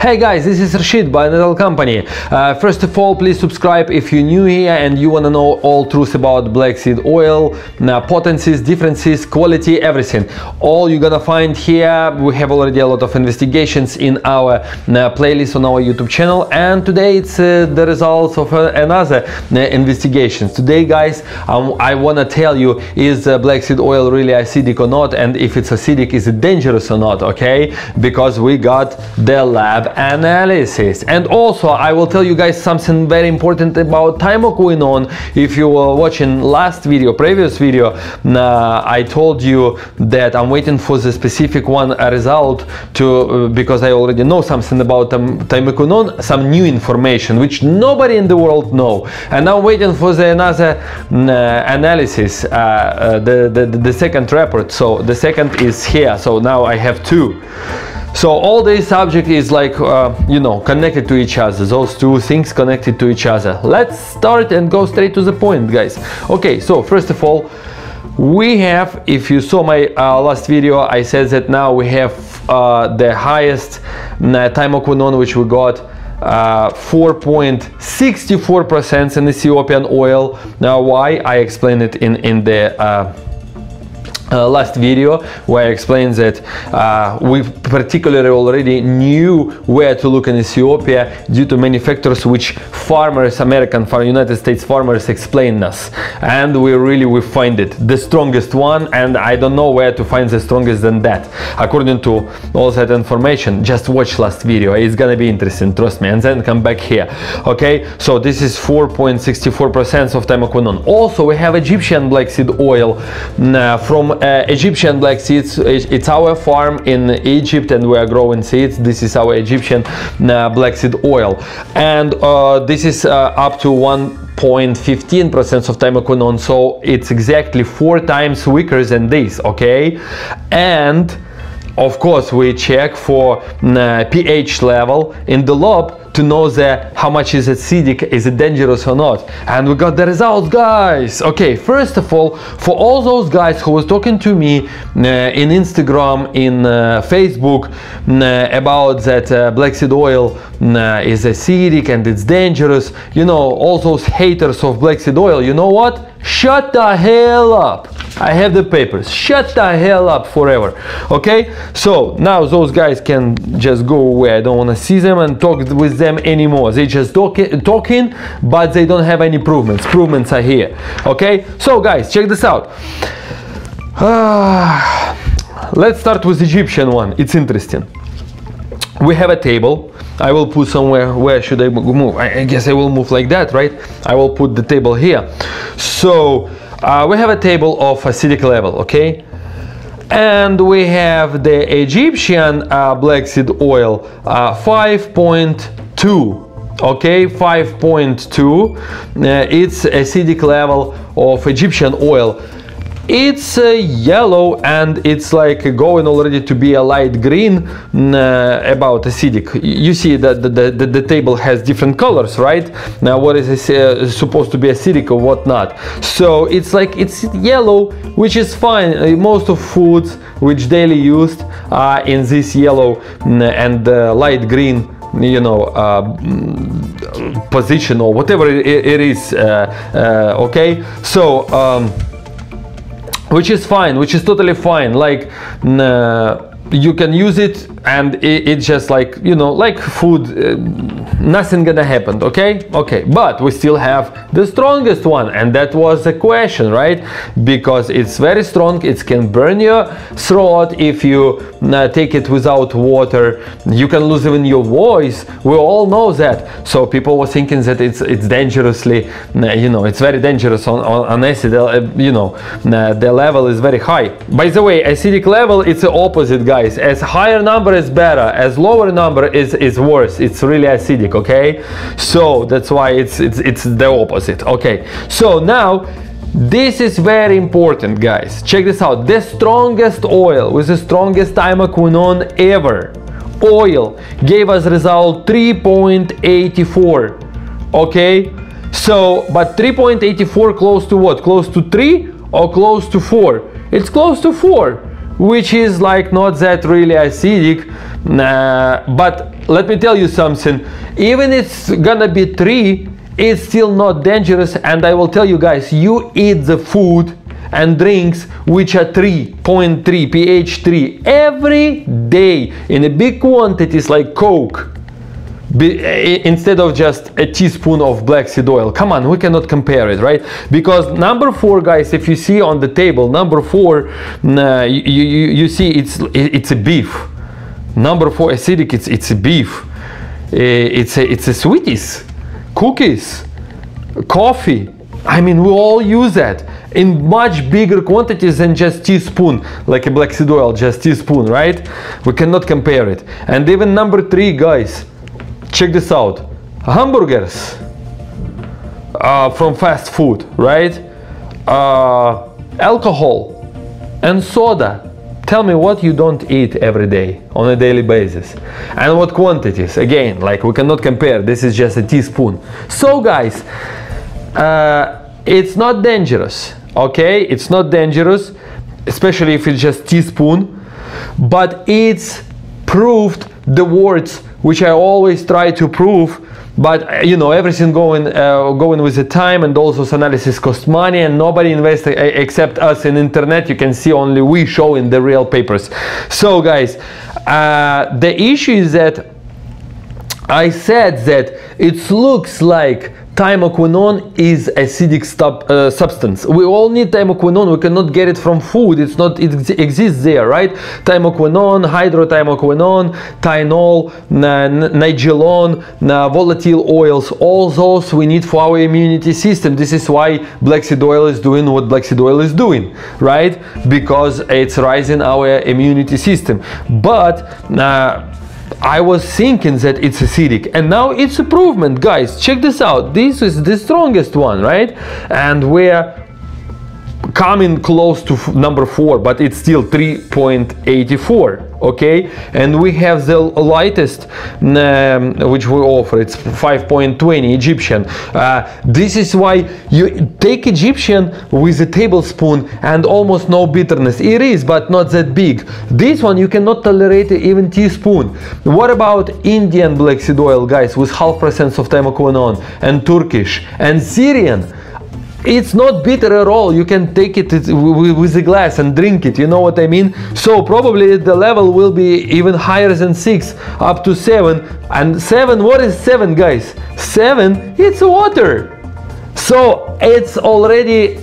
Hey guys, this is Rashid, BioNatal Company. First of all, please subscribe if you're new here and you want to know all truth about black seed oil, potencies, differences, quality, everything. All you're gonna find here. We have already a lot of investigations in our playlist on our YouTube channel, and today it's the results of another investigation. Today, guys, I want to tell you, is black seed oil really acidic or not, and if it's acidic, is it dangerous or not, okay? Because we got the lab analysis. And also I will tell you guys something very important about thymoquinone. If you were watching last video, previous video, I told you that I'm waiting for the specific one result to because I already know something about thymoquinone, some new information which nobody in the world know, and I'm waiting for the another analysis, the second report. So the second is here, so now I have two. So all these subject is like, you know, connected to each other, those two things connected to each other. Let's start and go straight to the point, guys. Okay, so first of all, we have, if you saw my last video, I said that now we have the highest thymoquinone, which we got 4.64% in Ethiopian oil. Now why? I explained it in the last video, where I explained that we particularly already knew where to look in Ethiopia due to many factors which farmers, United States farmers, explain us, and we find it the strongest one, and I don't know where to find the strongest than that according to all that information. Just watch last video, it's gonna be interesting, trust me, and then come back here. Okay, so this is 4.64% of thymoquinone. Also we have Egyptian black seed oil from Egyptian black seeds. It's our farm in Egypt and we are growing seeds. This is our Egyptian black seed oil, and this is up to 1.15% of thymoquinone, so it's exactly 4 times weaker than this, okay? And of course we check for pH level in the lab to know how much is acidic, is it dangerous or not, and we got the results, guys. Okay, first of all, for all those guys who was talking to me in Instagram, in Facebook, about that black seed oil is acidic and it's dangerous, you know, all those haters of black seed oil, you know what? Shut the hell up. I have the papers. Shut the hell up forever. Okay, so now those guys can just go away. I don't want to see them and talk with them anymore. They just talking, but they don't have any improvements. Improvements are here. Okay, so guys, check this out. Let's start with Egyptian one. It's interesting. We have a table. I will put somewhere. Where should I move? I guess I will move like that, right? I will put the table here. So we have a table of acidic level, okay? And we have the Egyptian black seed oil, 5.2. Okay, 5.2. It's acidic level of Egyptian oil. It's yellow and it's like going already to be a light green, about acidic. You see that the table has different colors, right? Now what is this, supposed to be acidic or whatnot? So it's like it's yellow, which is fine. Most of foods which daily used are in this yellow and light green, you know, position or whatever it is. Okay, so which is fine, which is totally fine. Like you can use it, and it's just like, you know, like food, nothing gonna happen, okay? Okay, but we still have the strongest one, and that was the question, right? Because it's very strong, it can burn your throat if you take it without water, you can lose even your voice, we all know that. So people were thinking that it's dangerously, you know, it's very dangerous on acid, you know, the level is very high. By the way, acidic level, it's the opposite, guys. As higher number is better, as lower number is worse. It's really acidic, okay? So that's why it's the opposite. Okay, so now this is very important, guys. Check this out. The strongest oil with the strongest thymoquinone ever oil gave us result 3.84. okay, so but 3.84 close to what? Close to 3 or close to 4? It's close to 4, which is like not that really acidic, But let me tell you something, even it's gonna be 3, it's still not dangerous. And I will tell you guys, you eat the food and drinks which are 3.3 pH 3 every day in a big quantities, like Coke, instead of just a teaspoon of black seed oil. Come on, we cannot compare it, right? Because number 4, guys, if you see on the table, number 4, you see it's a beef. Number 4 acidic, it's a beef, it's a sweeties, cookies, coffee. I mean, we all use that in much bigger quantities than just teaspoon, like a black seed oil, just teaspoon, right? We cannot compare it. And even number 3, guys, check this out, hamburgers from fast food, right? Alcohol and soda. Tell me what you don't eat every day on a daily basis, and what quantities. Again, like, we cannot compare, this is just a teaspoon. So guys, it's not dangerous, okay? It's not dangerous, especially if it's just teaspoon, but it's proved the words which I always try to prove. But you know, everything going with the time, and also analysis costs money, and nobody invests except us in internet. You can see only we show in the real papers. So guys, the issue is that I said that it looks like thymoquinone is acidic substance. We all need thymoquinone. We cannot get it from food. It's not. It exists there, right? Thymoquinone, hydrothymoquinone, thynol, nigelone, volatile oils. All those we need for our immunity system. This is why black seed oil is doing what black seed oil is doing, right? Because it's raising our immunity system. But I was thinking that it's acidic, and now it's improvement, guys. Check this out, this is the strongest one, right? And we're coming close to number 4, but it's still 3.84, okay? And we have the lightest which we offer, it's 5.20 Egyptian. This is why you take Egyptian with a tablespoon and almost no bitterness. It is, but not that big. This one you cannot tolerate even teaspoon. What about Indian black seed oil, guys, with 0.5% of thymoquinone, and Turkish and Syrian? It's not bitter at all. You can take it with a glass and drink it, you know what I mean? So probably the level will be even higher than 6, up to 7. And 7, what is 7, guys? 7, it's water. So it's already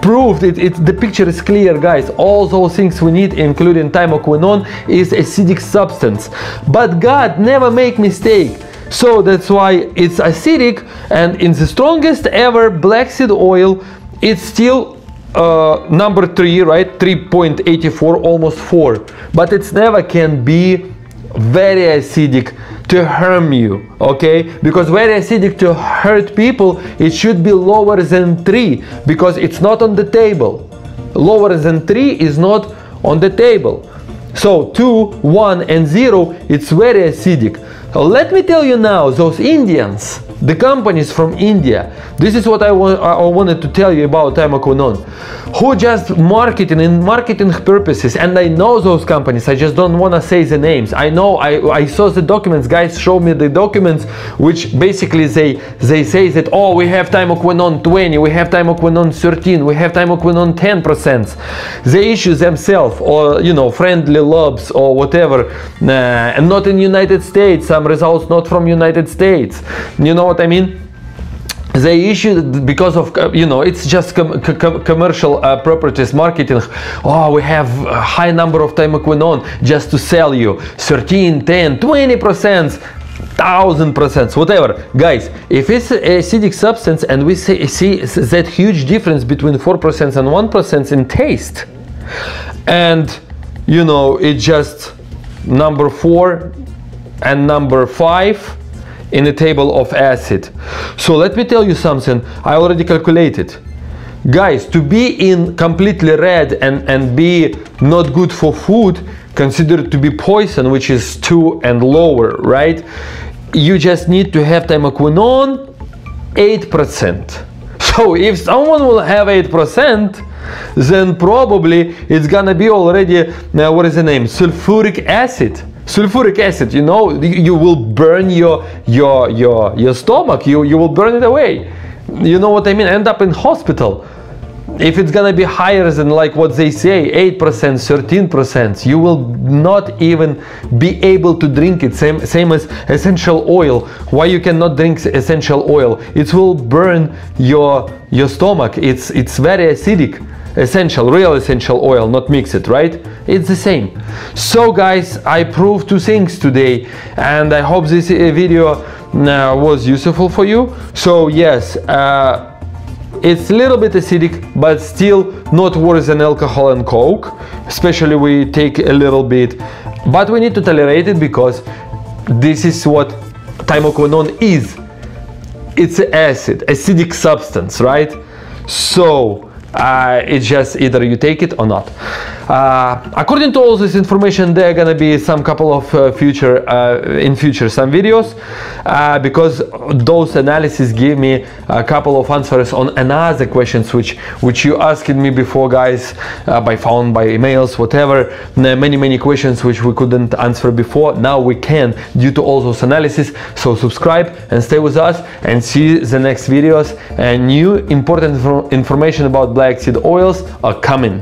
proved, the picture is clear, guys. All those things we need, including thymoquinone, is acidic substance. But God never make mistake. So that's why it's acidic, and in the strongest ever black seed oil, it's still number 3, right? 3.84, almost 4. But it's never can be very acidic to harm you, okay? Because very acidic to hurt people, it should be lower than 3, because it's not on the table. Lower than 3 is not on the table. So 2, 1, and 0, it's very acidic. Let me tell you now, those Indians, the companies from India, this is what I wanted to tell you about thymoquinone, who just marketing and marketing purposes, and I know those companies, I just don't want to say the names. I know, I saw the documents, guys, show me the documents, which basically they say that, oh, we have thymoquinone 20, we have thymoquinone 13, we have thymoquinone 10%. They issue themselves, or you know, friendly labs or whatever, and not in United States, some results not from United States, you know what I mean? They issued because of, you know, it's just commercial properties, marketing. Oh, we have a high number of thymoquinone just to sell you 13, 10, 20%, 1000%, whatever. Guys, if it's acidic substance, and we see that huge difference between 4% and 1% in taste, and you know, it just number 4 and number 5 in the table of acid. So let me tell you something, I already calculated, guys, to be in completely red and be not good for food, considered to be poison, which is 2 and lower, right? You just need to have thymoquinone 8%. So if someone will have 8%, then probably it's gonna be already, what is the name, sulfuric acid, Sulfuric acid, you know, you will burn your stomach, you will burn it away. You know what I mean? End up in hospital. If it's gonna be higher than like what they say, 8%, 13%, you will not even be able to drink it. Same as essential oil. Why you cannot drink essential oil? It will burn your stomach. It's very acidic. Essential, real essential oil, not mix it, right? It's the same. So guys, I proved two things today, and I hope this video was useful for you. So yes, it's a little bit acidic, but still not worse than alcohol and coke, especially we take a little bit, but we need to tolerate it because this is what thymoquinone is. It's an acid, acidic substance, right? So it's just either you take it or not. According to all this information, there are gonna be some couple of in future some videos, because those analyses give me a couple of answers on another questions which you asked me before, guys, by phone, by emails, whatever. Many questions which we couldn't answer before, now we can due to all those analyses. So subscribe and stay with us and see the next videos, and new important information about black seed oils are coming.